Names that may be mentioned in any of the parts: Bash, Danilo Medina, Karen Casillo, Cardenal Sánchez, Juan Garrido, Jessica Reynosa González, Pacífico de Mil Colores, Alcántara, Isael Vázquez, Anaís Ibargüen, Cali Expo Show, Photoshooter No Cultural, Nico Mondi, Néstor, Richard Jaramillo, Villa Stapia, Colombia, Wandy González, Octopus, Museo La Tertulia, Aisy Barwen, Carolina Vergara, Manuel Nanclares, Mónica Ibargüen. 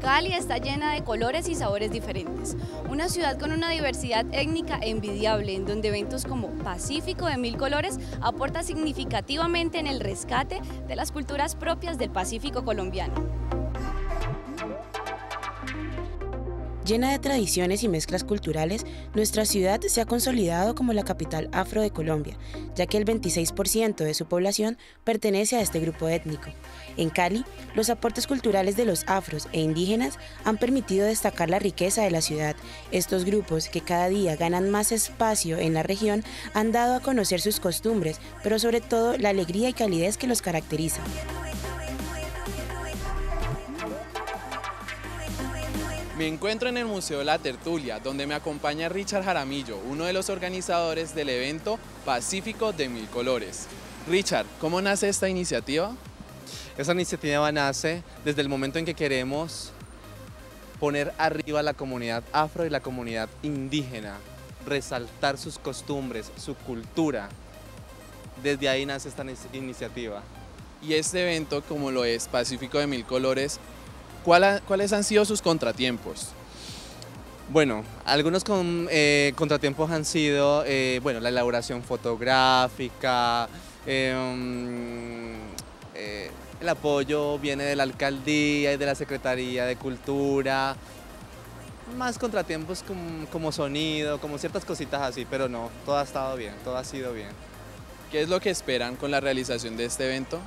Cali está llena de colores y sabores diferentes, una ciudad con una diversidad étnica envidiable, en donde eventos como Pacífico de Mil Colores aporta significativamente en el rescate de las culturas propias del Pacífico colombiano. Llena de tradiciones y mezclas culturales, nuestra ciudad se ha consolidado como la capital afro de Colombia, ya que el 26% de su población pertenece a este grupo étnico. En Cali, los aportes culturales de los afros e indígenas han permitido destacar la riqueza de la ciudad. Estos grupos, que cada día ganan más espacio en la región, han dado a conocer sus costumbres, pero sobre todo la alegría y calidez que los caracterizan. Me encuentro en el Museo La Tertulia, donde me acompaña Richard Jaramillo, uno de los organizadores del evento Pacífico de Mil Colores. Richard, ¿cómo nace esta iniciativa? Esta iniciativa nace desde el momento en que queremos poner arriba la comunidad afro y la comunidad indígena, resaltar sus costumbres, su cultura. Desde ahí nace esta iniciativa. Y este evento, como lo es Pacífico de Mil Colores, ¿cuáles han sido sus contratiempos? Bueno, algunos contratiempos han sido la elaboración fotográfica, el apoyo viene de la alcaldía y de la Secretaría de Cultura, más contratiempos como sonido, como ciertas cositas así, pero no, todo ha estado bien, todo ha sido bien. ¿Qué es lo que esperan con la realización de este evento?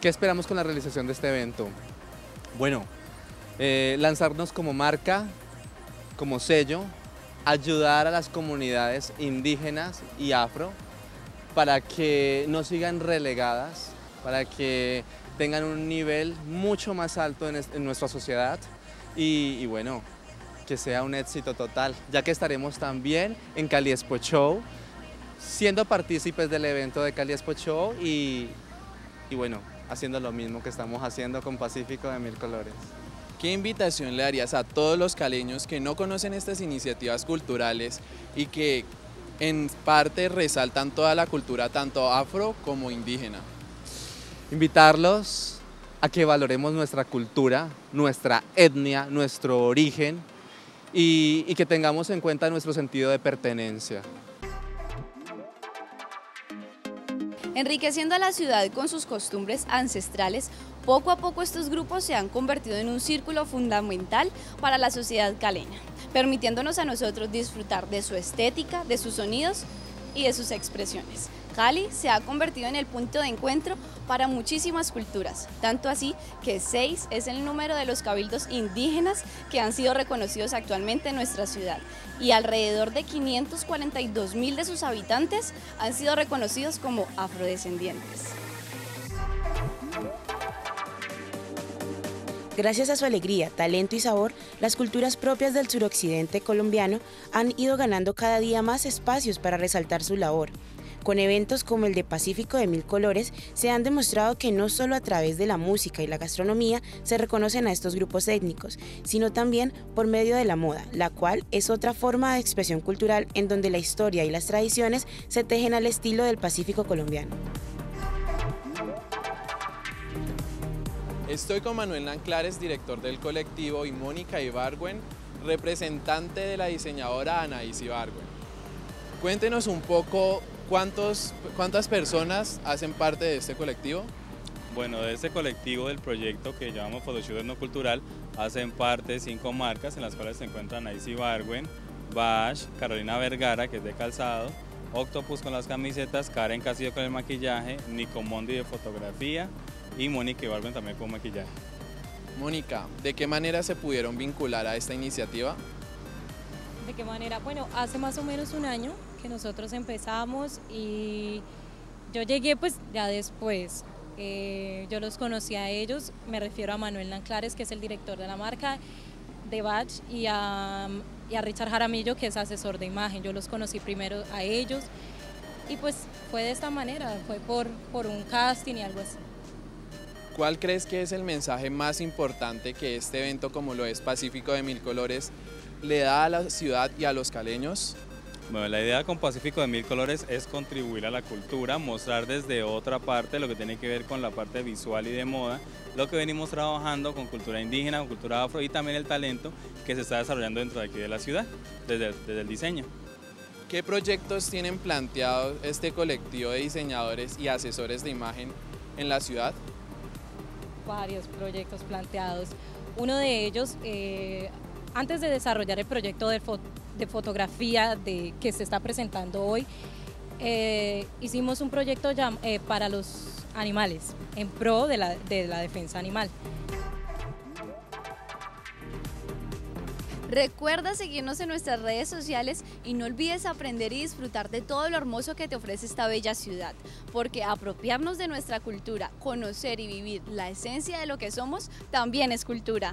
¿Qué esperamos con la realización de este evento? Bueno, lanzarnos como marca, como sello, ayudar a las comunidades indígenas y afro para que no sigan relegadas, para que tengan un nivel mucho más alto en nuestra sociedad y bueno, que sea un éxito total, ya que estaremos también en Cali Expo Show, siendo partícipes del evento de Cali Expo Show y bueno, haciendo lo mismo que estamos haciendo con Pacífico de Mil Colores. ¿Qué invitación le harías a todos los caleños que no conocen estas iniciativas culturales y que en parte resaltan toda la cultura tanto afro como indígena? Invitarlos a que valoremos nuestra cultura, nuestra etnia, nuestro origen y que tengamos en cuenta nuestro sentido de pertenencia. Enriqueciendo a la ciudad con sus costumbres ancestrales, poco a poco estos grupos se han convertido en un círculo fundamental para la sociedad caleña, permitiéndonos a nosotros disfrutar de su estética, de sus sonidos y de sus expresiones. Cali se ha convertido en el punto de encuentro para muchísimas culturas, tanto así que 6 es el número de los cabildos indígenas que han sido reconocidos actualmente en nuestra ciudad y alrededor de 542.000 de sus habitantes han sido reconocidos como afrodescendientes. Gracias a su alegría, talento y sabor, las culturas propias del suroccidente colombiano han ido ganando cada día más espacios para resaltar su labor. Con eventos como el de Pacífico de Mil Colores, se han demostrado que no solo a través de la música y la gastronomía se reconocen a estos grupos étnicos, sino también por medio de la moda, la cual es otra forma de expresión cultural en donde la historia y las tradiciones se tejen al estilo del Pacífico colombiano. Estoy con Manuel Nanclares, director del colectivo, y Mónica Ibargüen, representante de la diseñadora Anaís Ibargüen. Cuéntenos un poco, ¿Cuántas personas hacen parte de este colectivo? Bueno, de este colectivo del proyecto que llamamos Photoshooter No Cultural hacen parte 5 marcas, en las cuales se encuentran Aisy Barwen, Bash, Carolina Vergara, que es de calzado, Octopus con las camisetas, Karen Casillo con el maquillaje, Nico Mondi de fotografía y Mónica Ibargüen también con maquillaje. Mónica, ¿de qué manera se pudieron vincular a esta iniciativa? ¿De qué manera? Bueno, hace más o menos un año que nosotros empezamos y yo llegué pues ya después. Yo los conocí a ellos, me refiero a Manuel Nanclares, que es el director de la marca de Bash, y a Richard Jaramillo, que es asesor de imagen. Yo los conocí primero a ellos y pues fue de esta manera, fue por un casting y algo así. ¿Cuál crees que es el mensaje más importante que este evento, como lo es Pacífico de Mil Colores, le da a la ciudad y a los caleños? Bueno, la idea con Pacífico de Mil Colores es contribuir a la cultura, mostrar desde otra parte lo que tiene que ver con la parte visual y de moda, lo que venimos trabajando con cultura indígena, con cultura afro y también el talento que se está desarrollando dentro de aquí de la ciudad, desde el diseño. ¿Qué proyectos tienen planteados este colectivo de diseñadores y asesores de imagen en la ciudad? Varios proyectos planteados. Uno de ellos, antes de desarrollar el proyecto de fotografía que se está presentando hoy, hicimos un proyecto para los animales, en pro de la defensa animal. Recuerda seguirnos en nuestras redes sociales y no olvides aprender y disfrutar de todo lo hermoso que te ofrece esta bella ciudad, porque apropiarnos de nuestra cultura, conocer y vivir la esencia de lo que somos, también es cultura.